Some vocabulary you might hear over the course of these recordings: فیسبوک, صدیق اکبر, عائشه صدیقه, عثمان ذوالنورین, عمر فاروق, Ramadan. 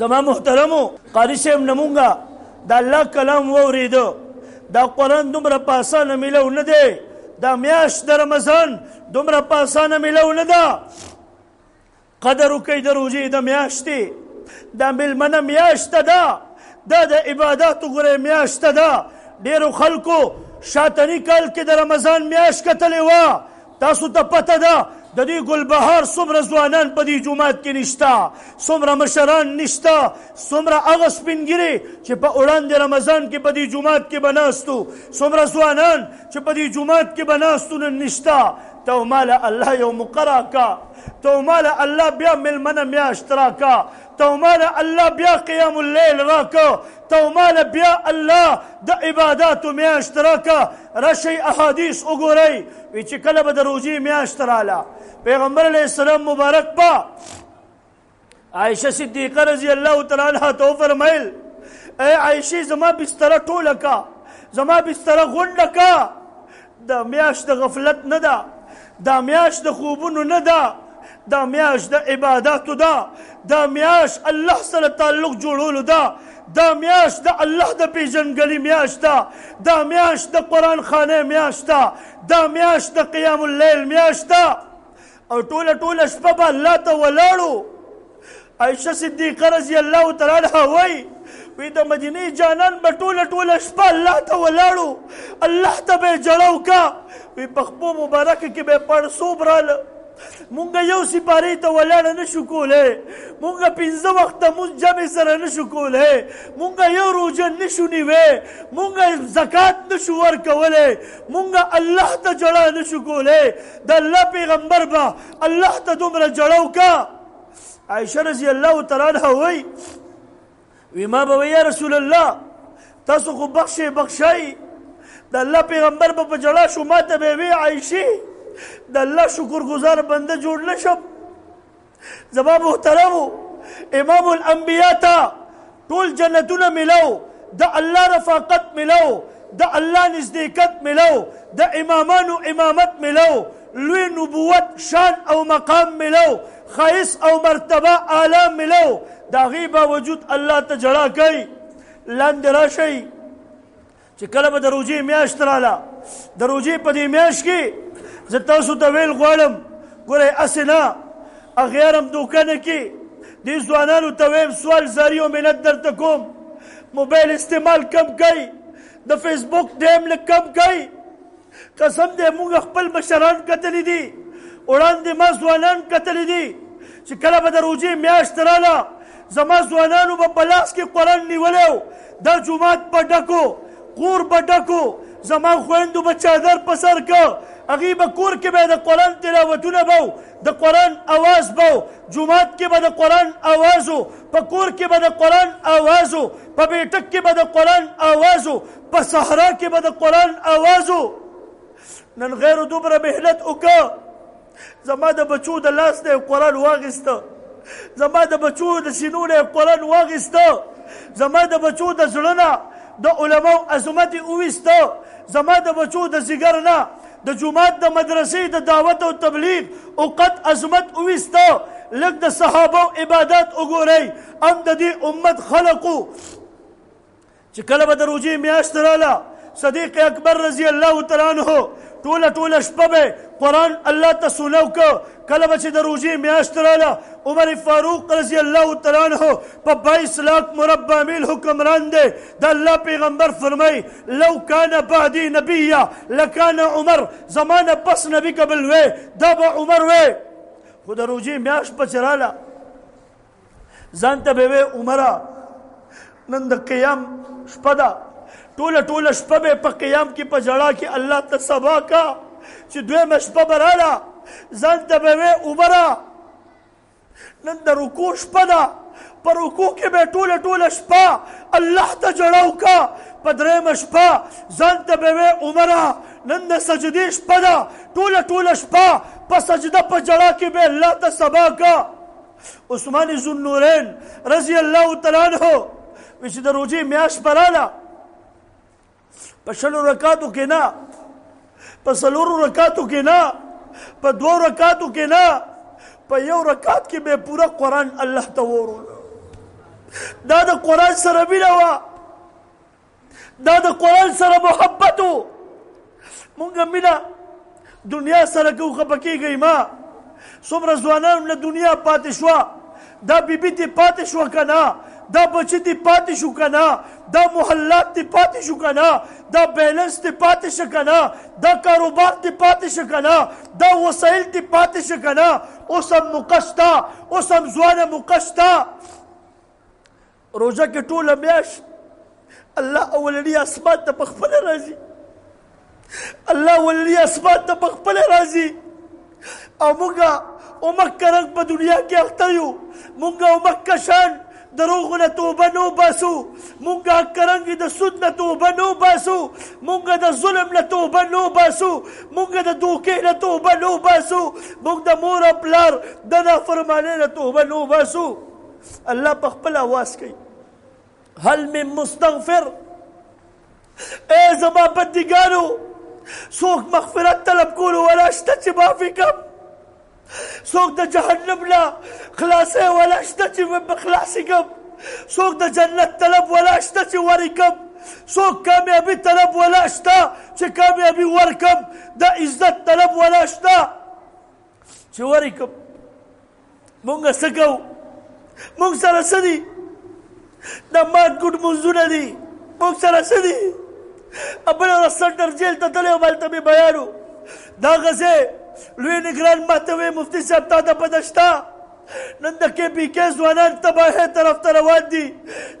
زما محترمو قاری صاحب نمونگا دا اللہ کلام ووریدو دا قرآن دومره په اسانه ملو نه دی، دا میاشت د رمضان دومره په اسانه ملو نه ده. قدر وکئ د روژې د میاشتې، دا میلمنه میاشته ده، دا د عباداتو غوره میاشته ده. ډېرو خلکو شاتني کال کې د رمضان میاشت کتلې وه. تاسو ته پته ده د دې ګلبهار څومره ځوانان په دې جومات کې نشته، څومره مشران نشته، څومره هغه سپینګیري چې په وړاندې رمضان کې په دې جومات کې به ناست وو، څومره ځوانان چې په دې جومات کې به ناست وو نن نشته. تو ماله الله یو مقرر کا، تو ماله الله بیا میلمنه میاشت راکا، تو ماله الله بیا قیام اللیل راکا، تو ماله بیا الله د عباداتو میاشت راکا. راشي احادیث وګورئ وی چې کله به د روژې میاشت راله پیغمبر علیه السلام مبارک با عائشه صدیقه رضی الله تعالی عنها ته وفرمیل ای عائشې زما بستره ټوله کا، زما بستره غونډه کا. دا میاشت د غفلت نه ده، دا میاش د خوبونو نه ده، دا میاش د عباداتو ده، دا میاش الله سره تعلق جوړولو ده، دا میاش د الله د پیژنګلي میاش ده، دا میاش د قرآن خانه میاش ده، دا میاش د قیام اللیل میاش ده. او ټوله ټوله شپه به الله ته ولاړو. عائشه صدیقه رضی الله تعالی عنها وایي وی د مدینې جانان به ټوله ټوله شپه الله ته ولاړو، الله ته به یې جړه وکړه. وی په خپو مبارکه کې به یې پړسوب راله. مونږ یو سپارې ته ولاړه نه شو کولی، مونږ پنځه وخته مونږ جمع سره نه شو کولی، مونږ یو روژه نه شو نیوې، مونږ زکات نه شو ورکولی، مونږ الله ته جړه نه شو کولی. د الله پیغمبر به الله ته دومره جړه وکړه. عایشه رضی الله تعالی عنها وایي وی ما به یا رسول الله تاسو خو بخشئ بخشئ. د الله پیغمبر به په جړه شو. ما ته به یې وی عایشې د الله شکرګزار بنده جوړ نه شم. زما محترمو امام الانبیا ته ټول جنتونه میلو، د الله رفاقت میلو، د الله نزدېکت میلو، د امامانو امامت میلو، لوی نبوت شان او مقام میلو، خیس او مرتبه اعلی میلو. دا غي باوجود الله ته جړه کوي. لاندې راشئ چې کله به د روژې میاشت راله، د روژې په دې میاشت کې زه تاسو ته ویل غواړم، ګورئ هسې نه اغیارم دوکه نه کې. دې ځوانانو ته ویم سوال زاری او منت درته کوم، موبایل استعمال کم کوئ، د فیسبوک ټایم لږ کم کوئ. قسم دې موږ خپل مشران کتلي دي، وړاندې ما ځوانان کتلي دي چې کله به د روژې میاشت راله زما ځوانانو به په لاس کې قرآن نیولی و، دا جومات به ډکو، کور به ډکو، زما خویندو به چادر په سر کړه. هغې به کور کې به د قرآن تلاوتونه به و، د قرآن اواز به و، جومات کې به د قرآن اواز و، په کور کې به د قرآن اواز و، په بیټک کې به د قرآن اواز و، په صحرا کې به د قرآن اواز و. نن غیرو دومره مهنت وکړه. زما د بچو د لاس نه قرآن واغېسته، زما د بچو د سینو نه قرآن واغېسته، زما د بچو د زړه نه د علماو عظمت یې وویسته، زما د بچو د ځیګر نه د جومات د مدرسې د دعوت او تبلیغ اوقت عظمت وویسته. لږ د صحابو عبادت وګورئ. هم د دې امت خلقو چې کله به د روژې میاشت راله صدیق اکبر رضی الله تعالی عنه ټوله ټوله شپه به قرآن الله ته سونو که. کله به چې د روژې میاشت راله عمر فاروق رضی الله تعالی عنه په 22 لک مربع میل حکمران دی. د الله پیغمبر فرمایي لو کان بعدي نبیا لکان عمر، زما نه پس نبی قبل وی دا به عمر وی. خو د روژې میاشت به چې راله ځان ته به وی عمره نن د قیام شپه ده، ټوله ټوله شپه به په قیام کې په جړه کې الله ته سبا کا. چې دویمه شپه به راله ځان ته به وی عمره نن د رکوع شپه ده، په رکوع کې به ټوله ټوله شپه الله ته جړه وکړه. په درېیمه شپه ځان ته به وی عمره نن د سجدې شپه ده، ټوله ټوله شپه په سجده په جړه کې به الله ته سبا کړه. عثمان ذوالنورین رضی الله تعالی عنه وایي چې د روژې میاشت به راله په 6 رکعاتو کې نه، په 4 رکعاتو کې نه، په 2 رکعاتو کې نه، په 1 رکعت کې به پورا قرآن الله ته وورولو. دا دا قرآن سر مینوا، دا دا قرآن سر محبتو، مونگا مینا دنیا سر کو خپکی گئی ما، سمر زوانان له دنیا پاتشوا، دا بیبی تی پاتشوا کنا، دا بچی تی پاتشو کنا، دا محلات تی پاتشو کنا، دا بیلنس تی پاتش کنا، دا کاروبار تی پاتش کنا، دا وسایل تی پاتش کنا، اوسم مقشتا، اوسم زوانه مقشتا. روزه کې ټوله میاشت الله اولنی اسمان ته په خپله راځي، الله اولنی اسمان ته په خپله راځي، او موږ اومکه رنګ په دنیا کې اخته یو، موږ اومکه شان دروغو نه توبه نه وباسو، موږ هکه رنګې د سود نه توبه نه وباسو، موږ د ظلم نه توبه نه وباسو، موږ د دوکې نه توبه نه وباسو، موږ د مور او پلار د نافرمانۍ نه توبه نه وباسو. الله په خپل اواز کوي هل من مستغفر، اے زما بندګانو څوک مغفرت طلب کولو ولا شته چې معافي کم، څوک د جهنم نه خلاصې ولا شته چې خلاصې کم، څوک د جنت طلب ولا شته چې ورې کم، څوک کامیابي طلب ولا شته چې کامیابي ورکم، د عزت طلب ولا شته چې ورې کم. مونږ څه کوو؟ موږ سره څه دي؟ دا مات ګوټ مونځونه دي، موږ سره څه دي؟ بله ورځ سنټر جیل ته تللی وم، هلته مې بیان و، دغه ځای لوی نګران ما ته ویې مفتي صاحب تا ته پته شته نن د کې پي کې ځوانان تباهۍ طرف ته روان دي،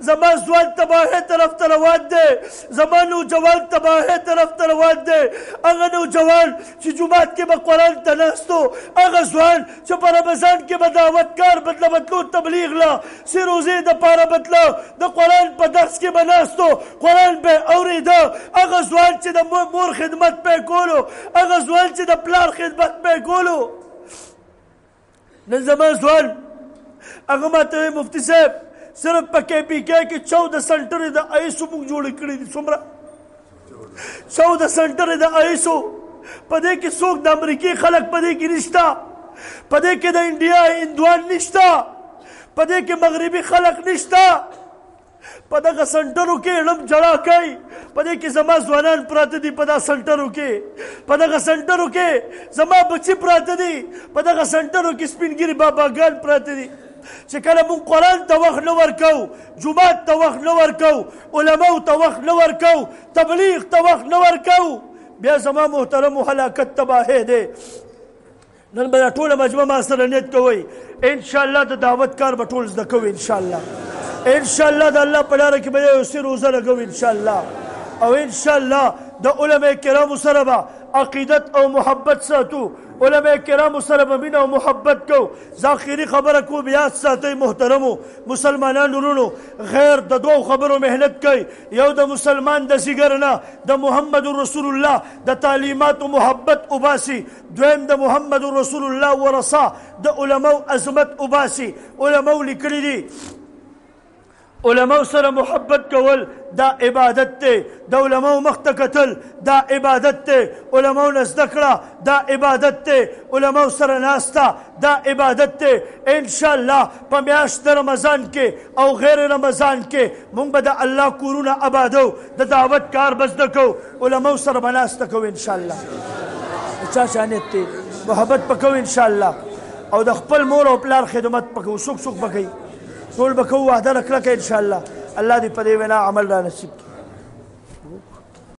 زما ځوان تباهۍ طرف ته روان دی، زما نوجوان تباهۍ طرف ته روان دی، هغه نوجوان چې جومات کې به قرآن ته ناست و، هغه ځوان چې په رمضان کې به دعوت کار بدله بدلو تبلیغ له سې روزې دپاره بدله د قرآن په درس کې به ناست و، قرآن به یې اورېده، هغه ځوان چې د مور خدمت به یې کولو، هغه ځوان چې د پلار خدمت به یې کولو. نن زما ځوان هغه ما ته وایي مفتي صاحب صرف په کې پي کې کې 14 سنټرې د آیسو موږ جوړې کړې دي، څومره 14 سنټرې د آیسو، په دې کې څوک د امریکې خلک په دې کې نشته، په دې کې د انډیا هندوان نشته، په دې کې مغربي خلک نشته، په دغه سنټرو کې علم جړه کوي، په دې کې زما ځوانان پراته دي، په دغه سنټرو کې، په دغه سنټرو کې زما بچي پراته دي، په دغه سنټرو کې سپینګیري باباګان پراته دي، چې کله مونږ قرآن ته وخت نه ورکوو، جومات ته وخت نه ورکوو، علماو ته وخت نه ورکوو، تبلیغ ته وخت نه ورکوو، بیا زما محترمو هلاکت تباهي دی. نن به دا ټوله مجموعه ما سره نیت کوئ انشاءالله د دعوت کار به ټول زده کوئ انشاءالله، ان شاء الله د الله په لاره کې به یو څه روزه لګوو ان شاء الله، او ان شاء الله د علماء کرامو سره به عقیدت او محبت ساتو، علماء کرامو سره به مینه او محبت کوو. زه آخري خبره کوم، یاد ساتئ محترمو مسلمانان ورونو، غیر د دوو خبرو محنت کوي، یو د مسلمان د ځیګر نه د محمد رسول الله د تعلیماتو محبت اوباسي، دویم د محمد رسول الله ورثه د علماو عظمت اوباسي. علماو لیکلي دي علماء سره محبت کول دا عبادت دی، د علماء مخته کتل دا عبادت دی، علماء نه زده کړه دا عبادت دی، علماء سره ناسته دا عبادت دی. انشاءالله په میاشت د رمضان کې او غیر رمضان کې مونږ به د الله کورونه آبادو، د دعوت کار به زده کوو، علماء سره به ناسته کوو انشاءالله. چا چا نیت دی محبت به کوو انشاءالله، او د خپل مور او پلار خدمت به کوو، څوک څوک به کوي، ټول به کوو، وعده کلکه ان شاء الله. الله دې په دې وینا عمل را نصیب کړي.